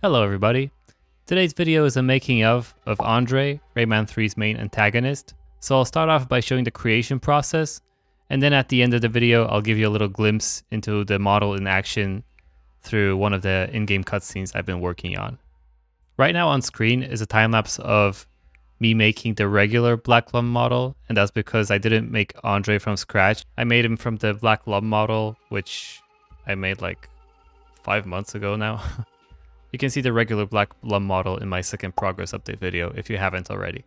Hello everybody. Today's video is a making of Andre, Rayman 3's main antagonist. So I'll start off by showing the creation process, and then at the end of the video I'll give you a little glimpse into the model in action through one of the in-game cutscenes I've been working on. Right now on screen is a time-lapse of me making the regular Black Lum model, and that's because I didn't make Andre from scratch. I made him from the Black Lum model, which I made like 5 months ago now. You can see the regular Black Lum model in my second progress update video if you haven't already.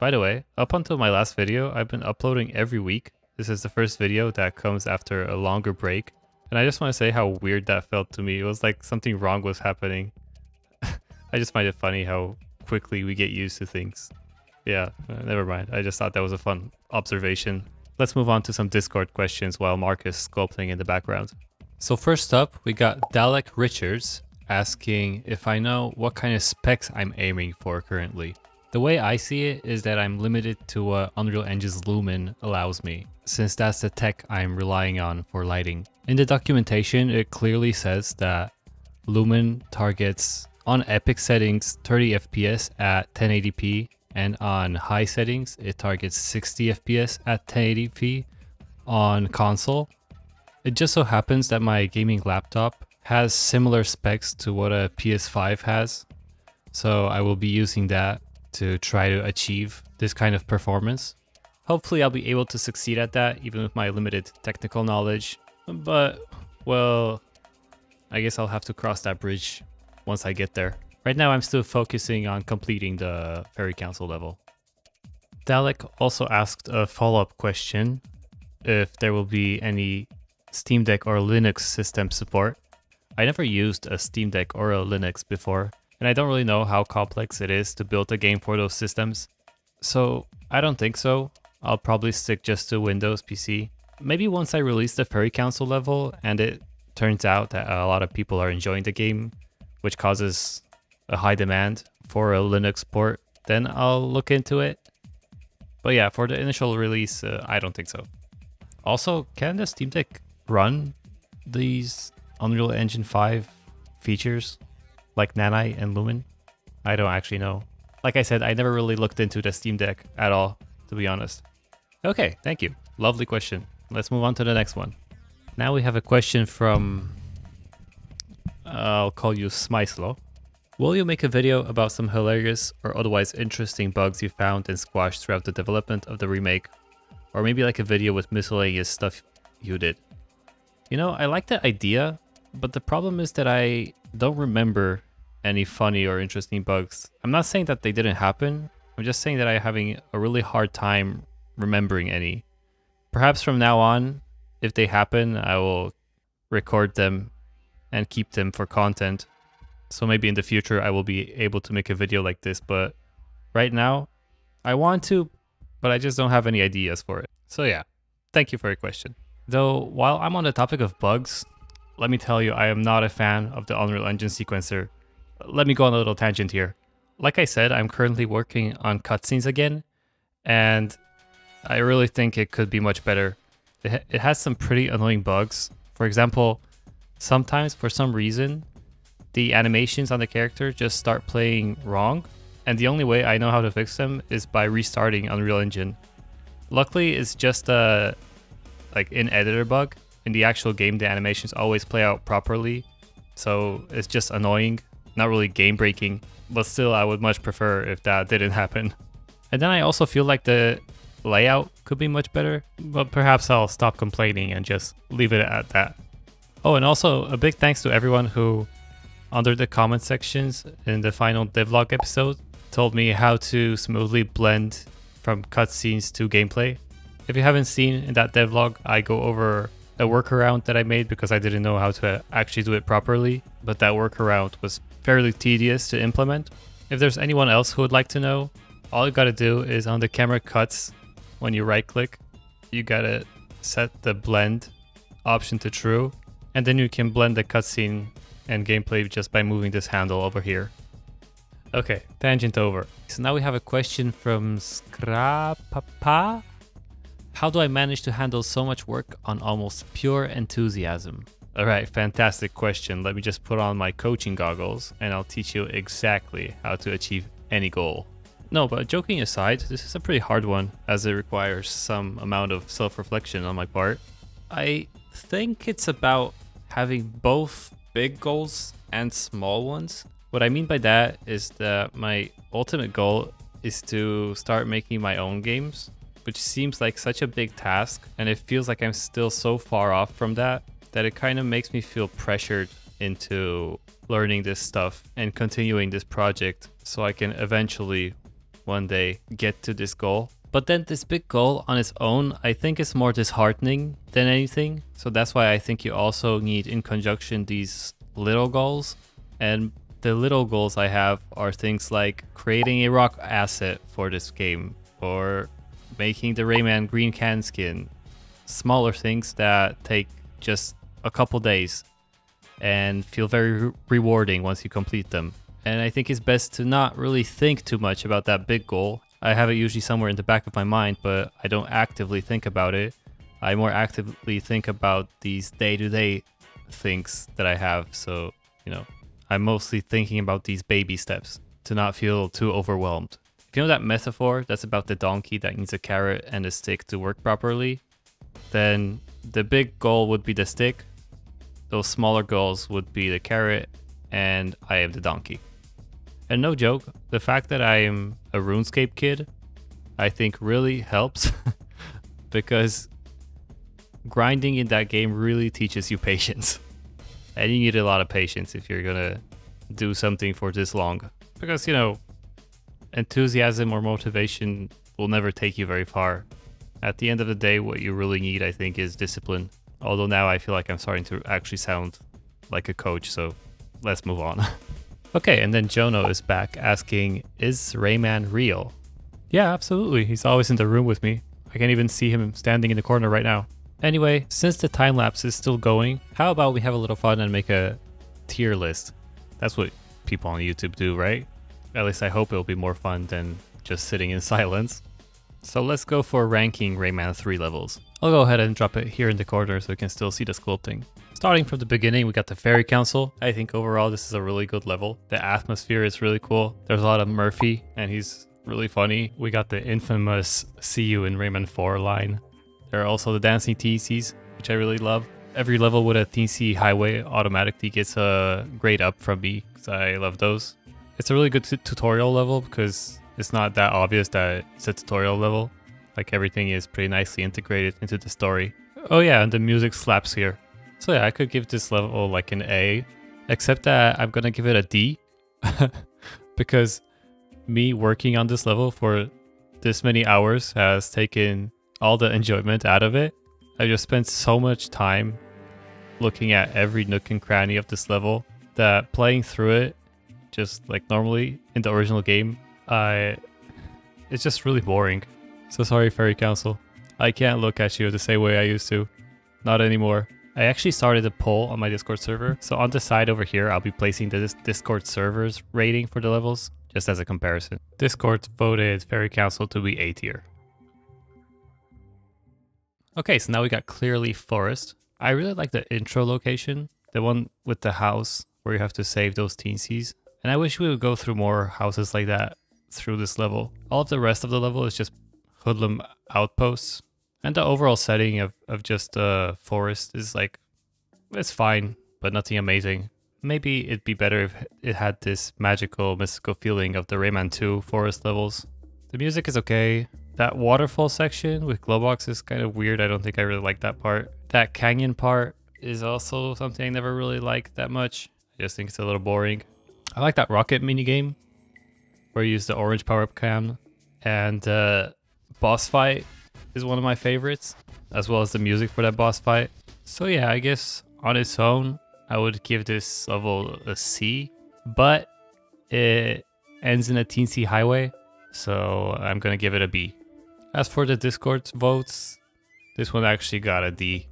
By the way, up until my last video, I've been uploading every week. This is the first video that comes after a longer break. And I just want to say how weird that felt to me. It was like something wrong was happening. I just find it funny how quickly we get used to things. Yeah, never mind. I just thought that was a fun observation. Let's move on to some Discord questions while Marcus is sculpting in the background. So first up, we got Dalek Richards asking if I know what kind of specs I'm aiming for currently. The way I see it is that I'm limited to what Unreal Engine's Lumen allows me, since that's the tech I'm relying on for lighting. In the documentation, it clearly says that Lumen targets on Epic settings 30 FPS at 1080p, and on high settings it targets 60 FPS at 1080p on console. It just so happens that my gaming laptop has similar specs to what a PS5 has, so I will be using that to try to achieve this kind of performance. Hopefully I'll be able to succeed at that even with my limited technical knowledge, but well, I guess I'll have to cross that bridge once I get there. Right now I'm still focusing on completing the Fairy Council level. Dalek also asked a follow-up question if there will be any Steam Deck or Linux system support. I never used a Steam Deck or a Linux before, and I don't really know how complex it is to build a game for those systems. So I don't think so. I'll probably stick just to Windows PC. Maybe once I release the Fairy Council level and it turns out that a lot of people are enjoying the game, which causes a high demand for a Linux port, then I'll look into it. But yeah, for the initial release, I don't think so. Also, can the Steam Deck run these Unreal Engine 5 features like Nanite and Lumen? I don't actually know. Like I said, I never really looked into the Steam Deck at all, to be honest. Okay, thank you. Lovely question. Let's move on to the next one. Now we have a question from, I'll call you Smyslo. Will you make a video about some hilarious or otherwise interesting bugs you found and squashed throughout the development of the remake? Or maybe like a video with miscellaneous stuff you did? You know, I like the idea, but the problem is that I don't remember any funny or interesting bugs. I'm not saying that they didn't happen. I'm just saying that I'm having a really hard time remembering any. Perhaps from now on, if they happen, I will record them and keep them for content. So maybe in the future, I will be able to make a video like this. But right now, I want to, but I just don't have any ideas for it. So yeah, thank you for your question. Though, while I'm on the topic of bugs, let me tell you, I am not a fan of the Unreal Engine sequencer. Let me go on a little tangent here. Like I said, I'm currently working on cutscenes again, and I really think it could be much better. It has some pretty annoying bugs. For example, sometimes for some reason, the animations on the character just start playing wrong, and the only way I know how to fix them is by restarting Unreal Engine. Luckily, it's just a like in editor bug. In the actual game, the animations always play out properly, so it's just annoying, not really game breaking, but still I would much prefer if that didn't happen. And then I also feel like the layout could be much better, but perhaps I'll stop complaining and just leave it at that. Oh, and also a big thanks to everyone who, under the comment sections in the final devlog episode, told me how to smoothly blend from cutscenes to gameplay. If you haven't seen in that devlog, I go over a workaround that I made because I didn't know how to actually do it properly, but that workaround was fairly tedious to implement. If there's anyone else who would like to know, all you gotta do is on the camera cuts, when you right click, you gotta set the blend option to true, and then you can blend the cutscene and gameplay just by moving this handle over here. Okay, tangent over. So now we have a question from Scrapapa. How do I manage to handle so much work on almost pure enthusiasm? All right, fantastic question. Let me just put on my coaching goggles and I'll teach you exactly how to achieve any goal. No, but joking aside, this is a pretty hard one as it requires some amount of self-reflection on my part. I think it's about having both big goals and small ones. What I mean by that is that my ultimate goal is to start making my own games, which seems like such a big task, and it feels like I'm still so far off from that that it kind of makes me feel pressured into learning this stuff and continuing this project so I can eventually one day get to this goal. But then this big goal on its own, I think is more disheartening than anything. So that's why I think you also need in conjunction these little goals. And the little goals I have are things like creating a rock asset for this game or making the Rayman green can skin. Smaller things that take just a couple days and feel very rewarding once you complete them. And I think it's best to not really think too much about that big goal. I have it usually somewhere in the back of my mind, but I don't actively think about it. I more actively think about these day-to-day things that I have. So, you know, I'm mostly thinking about these baby steps to not feel too overwhelmed. If you know that metaphor that's about the donkey that needs a carrot and a stick to work properly, then the big goal would be the stick, those smaller goals would be the carrot, and I am the donkey. And no joke, the fact that I am a RuneScape kid, I think really helps because grinding in that game really teaches you patience. And you need a lot of patience if you're gonna do something for this long. Because, you know, enthusiasm or motivation will never take you very far. At the end of the day, what you really need, I think, is discipline. Although now I feel like I'm starting to actually sound like a coach, so let's move on. Okay, and then Jono is back asking, is Rayman real? Yeah, absolutely. He's always in the room with me. I can't even see him standing in the corner right now. Anyway, since the time lapse is still going, how about we have a little fun and make a tier list? That's what people on YouTube do, right? At least I hope it'll be more fun than just sitting in silence. So let's go for ranking Rayman 3 levels. I'll go ahead and drop it here in the corner so we can still see the sculpting. Starting from the beginning, we got the Fairy Council. I think overall this is a really good level. The atmosphere is really cool. There's a lot of Murphy and he's really funny. We got the infamous see you in Rayman 4 line. There are also the dancing TCs, which I really love. Every level with a TC highway automatically gets a grade up from me because I love those. It's a really good tutorial level because it's not that obvious that it's a tutorial level. Like everything is pretty nicely integrated into the story. Oh yeah, and the music slaps here. So yeah, I could give this level like an A, except that I'm gonna give it a D because me working on this level for this many hours has taken all the enjoyment out of it. I just spent so much time looking at every nook and cranny of this level that playing through it just like normally in the original game, it's just really boring. So sorry, Fairy Council. I can't look at you the same way I used to. Not anymore. I actually started a poll on my Discord server. So on the side over here, I'll be placing the Discord server's rating for the levels, just as a comparison. Discord voted Fairy Council to be A tier. Okay, so now we got Clearly Forest. I really like the intro location, the one with the house where you have to save those TCs. And I wish we would go through more houses like that through this level. All of the rest of the level is just Hoodlum outposts, and the overall setting of just the forest is like, it's fine, but nothing amazing. Maybe it'd be better if it had this magical, mystical feeling of the Rayman 2 forest levels. The music is okay. That waterfall section with Globox is kind of weird. I don't think I really like that part. That canyon part is also something I never really liked that much. I just think it's a little boring. I like that rocket minigame where you use the orange power-up can, and boss fight is one of my favorites, as well as the music for that boss fight. So yeah, I guess on its own, I would give this level a C, but it ends in a teensy highway, so I'm gonna give it a B. As for the Discord votes, this one actually got a D.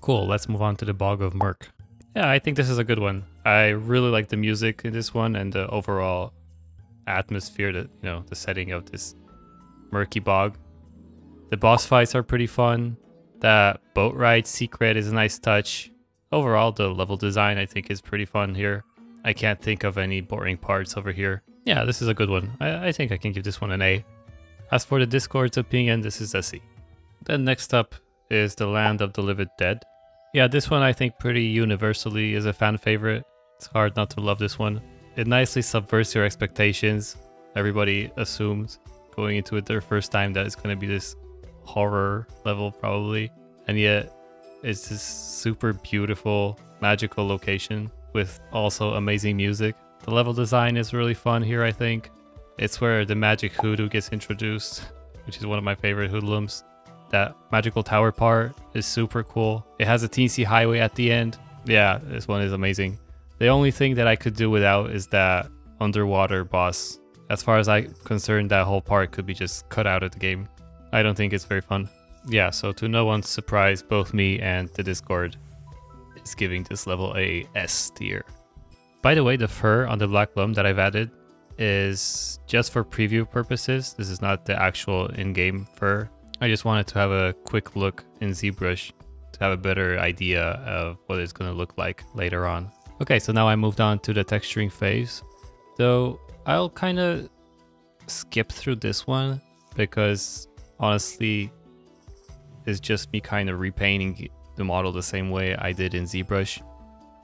Cool, let's move on to the Bog of Merc. Yeah, I think this is a good one. I really like the music in this one and the overall atmosphere, that, you know, the setting of this murky bog. The boss fights are pretty fun. That boat ride secret is a nice touch. overall, the level design, I think, is pretty fun here. I can't think of any boring parts over here. Yeah, this is a good one. I think I can give this one an A. As for the Discord's opinion, this is a C. Then next up is The Land of the Livid Dead. Yeah, this one I think pretty universally is a fan favorite. It's hard not to love this one. It nicely subverts your expectations. Everybody assumes going into it their first time that it's going to be this horror level probably. And yet it's this super beautiful, magical location with also amazing music. The level design is really fun here, I think. It's where the magic hoodoo gets introduced, which is one of my favorite hoodlums. That magical tower part is super cool. It has a TC highway at the end. Yeah, this one is amazing. The only thing that I could do without is that underwater boss. As far as I'm concerned, that whole part could be just cut out of the game. I don't think it's very fun. Yeah, so to no one's surprise, both me and the Discord is giving this level a S tier. By the way, the fur on the Black Lum that I've added is just for preview purposes. This is not the actual in-game fur. I just wanted to have a quick look in ZBrush to have a better idea of what it's going to look like later on. Okay, so now I moved on to the texturing phase, though I'll kind of skip through this one because honestly it's just me kind of repainting the model the same way I did in ZBrush.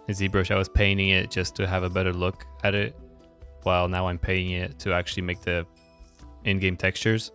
In ZBrush I was painting it just to have a better look at it, while now I'm painting it to actually make the in-game textures.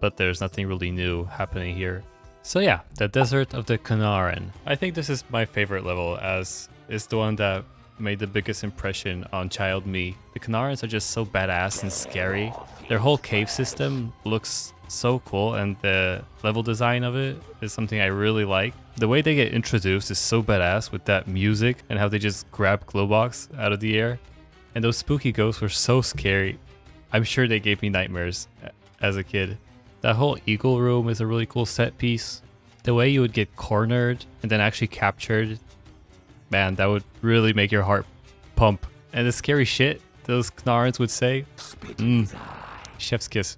But there's nothing really new happening here. So yeah, the Desert of the Knaaren. I think this is my favorite level, as it's the one that made the biggest impression on child me. The Knaarens are just so badass and scary. Their whole cave system looks so cool, and the level design of it is something I really like. The way they get introduced is so badass with that music and how they just grab Globox out of the air. And those spooky ghosts were so scary. I'm sure they gave me nightmares as a kid. That whole eagle room is a really cool set piece. The way you would get cornered and then actually captured, man, that would really make your heart pump. And the scary shit those Knaarens would say, chef's kiss.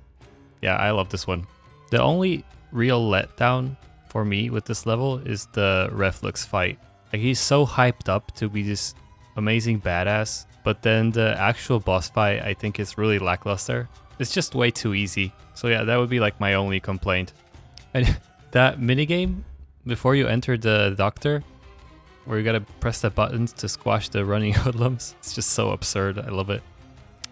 Yeah, I love this one. The only real letdown for me with this level is the Reflux fight. Like, he's so hyped up to be this amazing badass, but then the actual boss fight I think is really lackluster. It's just way too easy. So yeah, that would be like my only complaint. And that minigame before you enter the doctor, where you gotta press the buttons to squash the running hoodlums. It's just so absurd, I love it.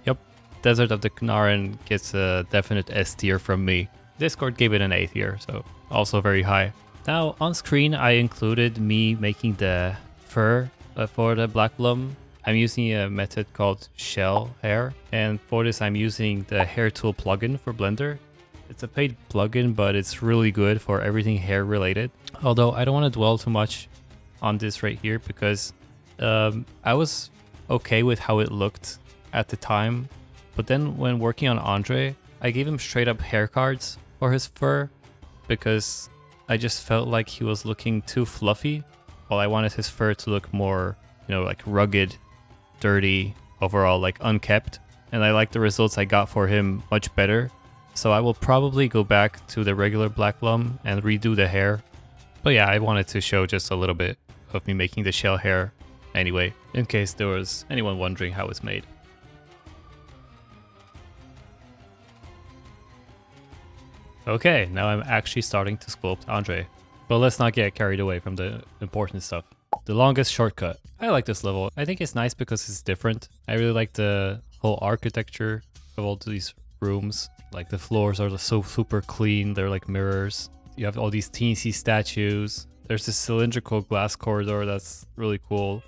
Yep, Desert of the Knaaren gets a definite S tier from me. Discord gave it an A tier, so also very high. Now on screen I included me making the fur for the Black Lum. I'm using a method called shell hair, and for this I'm using the Hair Tool plugin for Blender. It's a paid plugin, but it's really good for everything hair related. Although I don't want to dwell too much on this right here, because I was okay with how it looked at the time, but then when working on Andre, I gave him straight up hair cards for his fur because I just felt like he was looking too fluffy, while I wanted his fur to look more, you know, like rugged, dirty, overall like unkept, and I like the results I got for him much better. So I will probably go back to the regular Black Lum and redo the hair. But yeah, I wanted to show just a little bit of me making the shell hair anyway, in case there was anyone wondering how it's made. Okay, now I'm actually starting to sculpt Andre. But let's not get carried away from the important stuff. The Longest Shortcut. I like this level. I think it's nice because it's different. I really like the whole architecture of all these rooms. Like, the floors are so super clean, they're like mirrors. You have all these teensy statues. There's this cylindrical glass corridor that's really cool.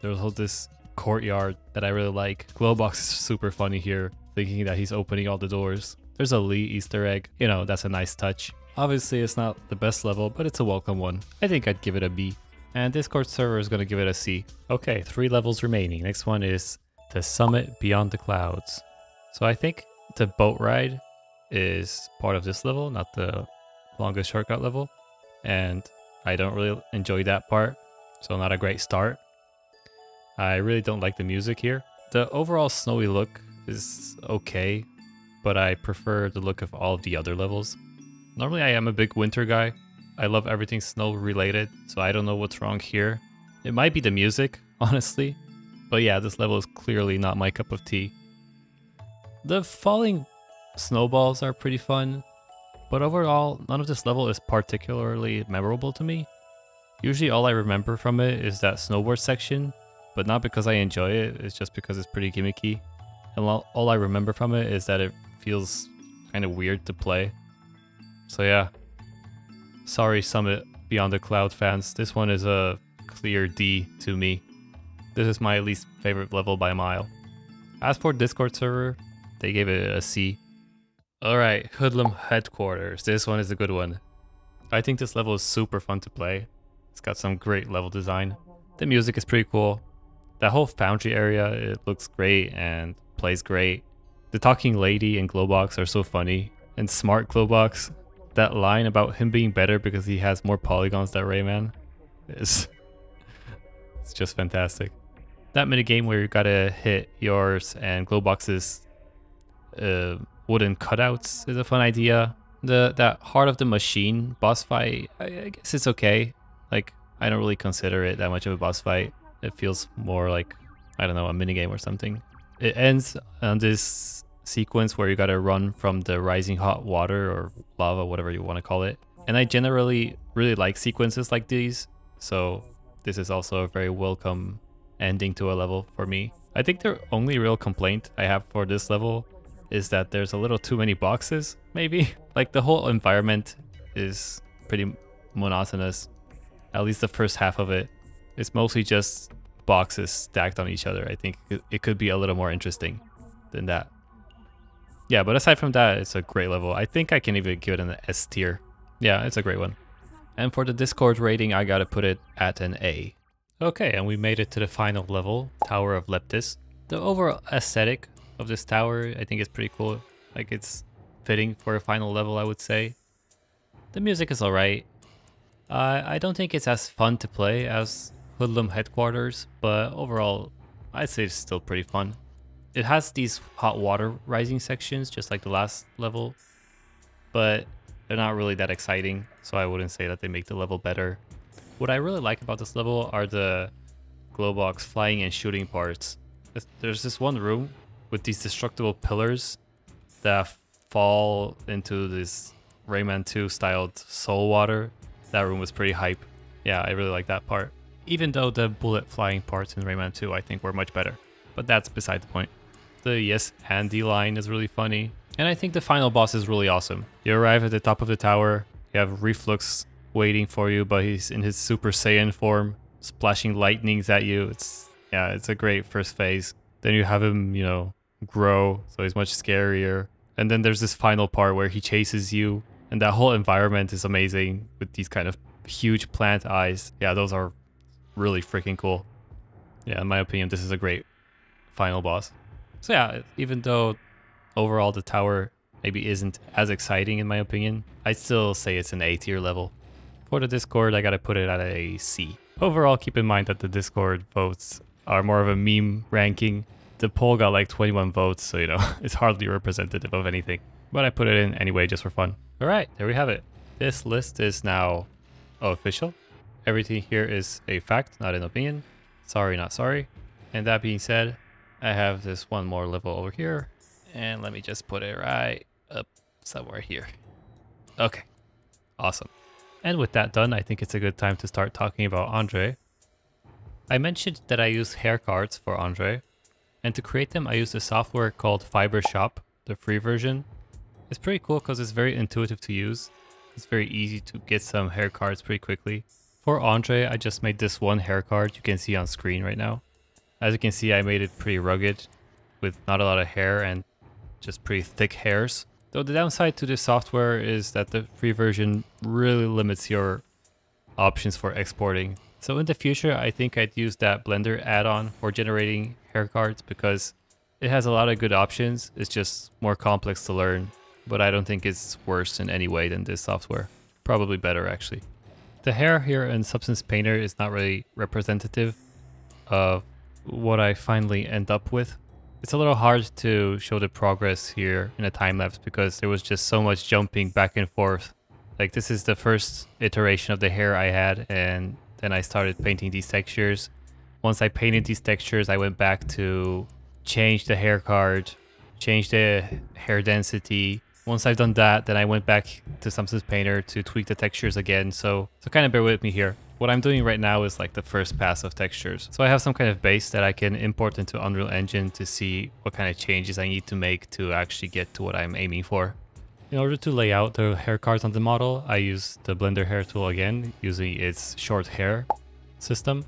There's all this courtyard that I really like. Globox is super funny here, thinking that he's opening all the doors. There's a Lee Easter egg. You know, that's a nice touch. Obviously, it's not the best level, but it's a welcome one. I think I'd give it a B. And Discord server is going to give it a C. Okay, 3 levels remaining. Next one is the Summit Beyond the Clouds. So I think the boat ride is part of this level, not the Longest Shortcut level, and I don't really enjoy that part, so not a great start. I really don't like the music here. The overall snowy look is okay, but I prefer the look of all of the other levels. Normally I am a big winter guy. I love everything snow related, so I don't know what's wrong here. It might be the music, honestly. But yeah, this level is clearly not my cup of tea. The falling snowballs are pretty fun, but overall, none of this level is particularly memorable to me. Usually all I remember from it is that snowboard section, but not because I enjoy it, it's just because it's pretty gimmicky. And all I remember from it is that it feels kind of weird to play. So yeah. Sorry Summit Beyond the Cloud fans, this one is a clear D to me. This is my least favorite level by a mile. As for Discord server, they gave it a C. Alright, Hoodlum Headquarters, this one is a good one. I think this level is super fun to play. It's got some great level design. The music is pretty cool. That whole foundry area, it looks great and plays great. The talking lady and Globox are so funny. And smart Globox, that line about him being better because he has more polygons than Rayman is it's just fantastic. That minigame where you gotta hit yours and Globox's wooden cutouts is a fun idea. That Heart of the Machine boss fight, I guess it's okay. Like, I don't really consider it that much of a boss fight. It feels more like, I don't know, a minigame or something. It ends on this sequence where you gotta run from the rising hot water or lava, whatever you want to call it. And I generally really like sequences like these, so this is also a very welcome ending to a level for me. I think the only real complaint I have for this level is that there's a little too many boxes, maybe. Like, the whole environment is pretty monotonous. At least the first half of it. It's mostly just boxes stacked on each other. I think it could be a little more interesting than that. Yeah, but aside from that, it's a great level. I think I can even give it an S tier. Yeah, it's a great one. And for the Discord rating, I gotta put it at an A. Okay, and we made it to the final level, Tower of Leptis. The overall aesthetic of this tower, I think, is pretty cool. Like, it's fitting for a final level, I would say. The music is alright. I don't think it's as fun to play as Hoodlum Headquarters, but overall, I'd say it's still pretty fun. It has these hot water rising sections, just like the last level, but they're not really that exciting, so I wouldn't say that they make the level better. What I really like about this level are the Globox flying and shooting parts. There's this one room with these destructible pillars that fall into this Rayman 2 styled soul water. That room was pretty hype. Yeah, I really like that part. Even though the bullet flying parts in Rayman 2 I think were much better, but that's beside the point. The yes Andy line is really funny. And I think the final boss is really awesome. You arrive at the top of the tower, you have Reflux waiting for you, but he's in his Super Saiyan form, splashing lightnings at you. It's a great first phase. Then you have him, you know, grow, so he's much scarier. And then there's this final part where he chases you, and that whole environment is amazing with these kind of huge plant eyes. Yeah, those are really freaking cool. Yeah, in my opinion, this is a great final boss. So yeah, even though overall the tower maybe isn't as exciting in my opinion, I'd still say it's an A tier level. For the Discord, I gotta put it at a C. Overall, keep in mind that the Discord votes are more of a meme ranking. The poll got like 21 votes, so you know, it's hardly representative of anything. But I put it in anyway just for fun. Alright, there we have it. This list is now official. Everything here is a fact, not an opinion. Sorry, not sorry. And that being said, I have this one more level over here. And let me just put it right up somewhere here. Okay, awesome. And with that done, I think it's a good time to start talking about Andre. I mentioned that I use hair cards for Andre, and to create them I use a software called Fiber Shop, the free version. It's pretty cool because it's very intuitive to use. It's very easy to get some hair cards pretty quickly. For Andre, I just made this one hair card you can see on screen right now. As you can see, I made it pretty rugged with not a lot of hair and just pretty thick hairs. Though the downside to this software is that the free version really limits your options for exporting. So in the future, I think I'd use that Blender add-on for generating hair cards because it has a lot of good options. It's just more complex to learn, but I don't think it's worse in any way than this software. Probably better, actually. The hair here in Substance Painter is not really representative of what I finally end up with. It's a little hard to show the progress here in a time lapse because there was just so much jumping back and forth. Like, this is the first iteration of the hair I had, and and I started painting these textures. Once I painted these textures, I went back to change the hair card, change the hair density. Once I've done that, then I went back to Substance Painter to tweak the textures again. So kind of bear with me here. What I'm doing right now is like the first pass of textures. So I have some kind of base that I can import into Unreal Engine to see what kind of changes I need to make to actually get to what I'm aiming for. In order to lay out the hair cards on the model, I use the Blender Hair Tool again, using its short hair system.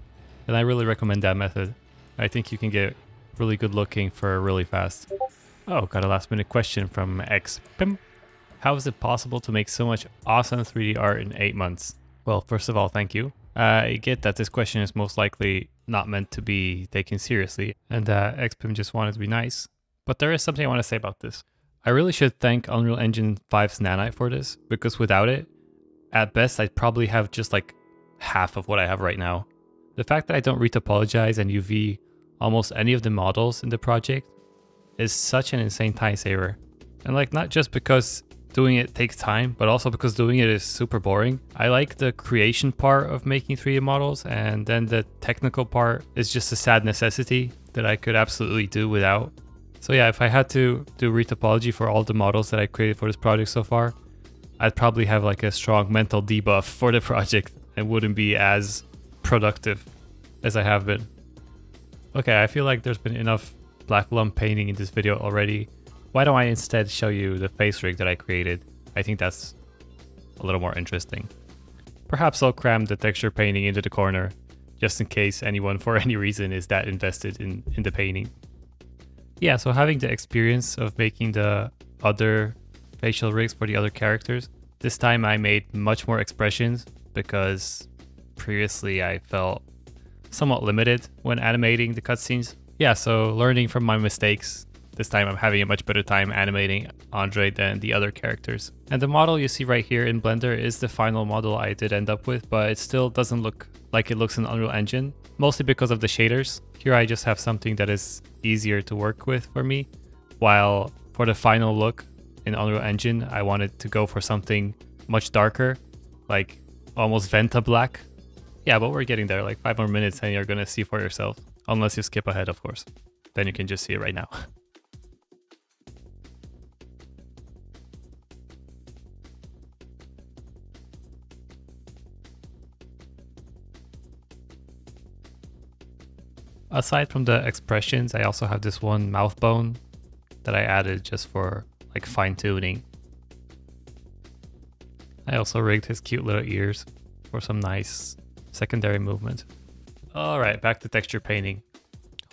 And I really recommend that method. I think you can get really good looking for really fast. Oh, got a last minute question from Xpim. How is it possible to make so much awesome 3D art in 8 months? Well, first of all, thank you. I get that this question is most likely not meant to be taken seriously, and Xpim just wanted to be nice. But there is something I want to say about this. I really should thank Unreal Engine 5's Nanite for this, because without it, at best, I'd probably have just like half of what I have right now. The fact that I don't retopologize and UV almost any of the models in the project is such an insane time saver. And like, not just because doing it takes time, but also because doing it is super boring. I like the creation part of making 3D models, and then the technical part is just a sad necessity that I could absolutely do without. So yeah, if I had to do retopology for all the models that I created for this project so far, I'd probably have like a strong mental debuff for the project and wouldn't be as productive as I have been. Okay, I feel like there's been enough Black Lum painting in this video already. Why don't I instead show you the face rig that I created? I think that's a little more interesting. Perhaps I'll cram the texture painting into the corner, just in case anyone for any reason is that invested in the painting. Yeah, so having the experience of making the other facial rigs for the other characters, this time I made much more expressions, because previously I felt somewhat limited when animating the cutscenes. Yeah, so learning from my mistakes. This time I'm having a much better time animating Andre than the other characters. And the model you see right here in Blender is the final model I did end up with, but it still doesn't look like it looks in Unreal Engine, mostly because of the shaders. Here I just have something that is easier to work with for me, while for the final look in Unreal Engine, I wanted to go for something much darker, like almost Venta black. Yeah, but we're getting there, like 5 more minutes and you're gonna see for yourself, unless you skip ahead, of course. Then you can just see it right now. Aside from the expressions, I also have this one mouth bone that I added just for like fine tuning. I also rigged his cute little ears for some nice secondary movement. All right, back to texture painting.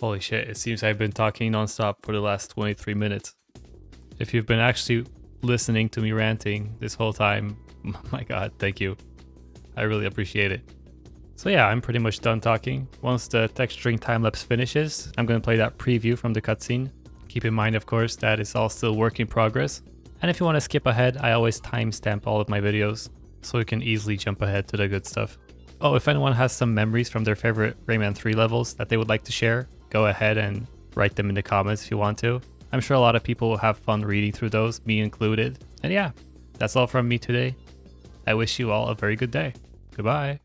Holy shit, it seems I've been talking nonstop for the last 23 minutes. If you've been actually listening to me ranting this whole time, my God, thank you. I really appreciate it. So yeah, I'm pretty much done talking. Once the texturing time-lapse finishes, I'm going to play that preview from the cutscene. Keep in mind, of course, that it's all still work in progress. And if you want to skip ahead, I always timestamp all of my videos, so you can easily jump ahead to the good stuff. Oh, if anyone has some memories from their favorite Rayman 3 levels that they would like to share, go ahead and write them in the comments if you want to. I'm sure a lot of people will have fun reading through those, me included. And yeah, that's all from me today. I wish you all a very good day. Goodbye.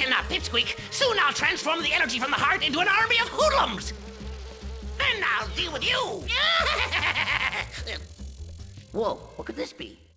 in a pipsqueak, soon I'll transform the energy from the heart into an army of hoodlums! And I'll deal with you! Whoa, what could this be?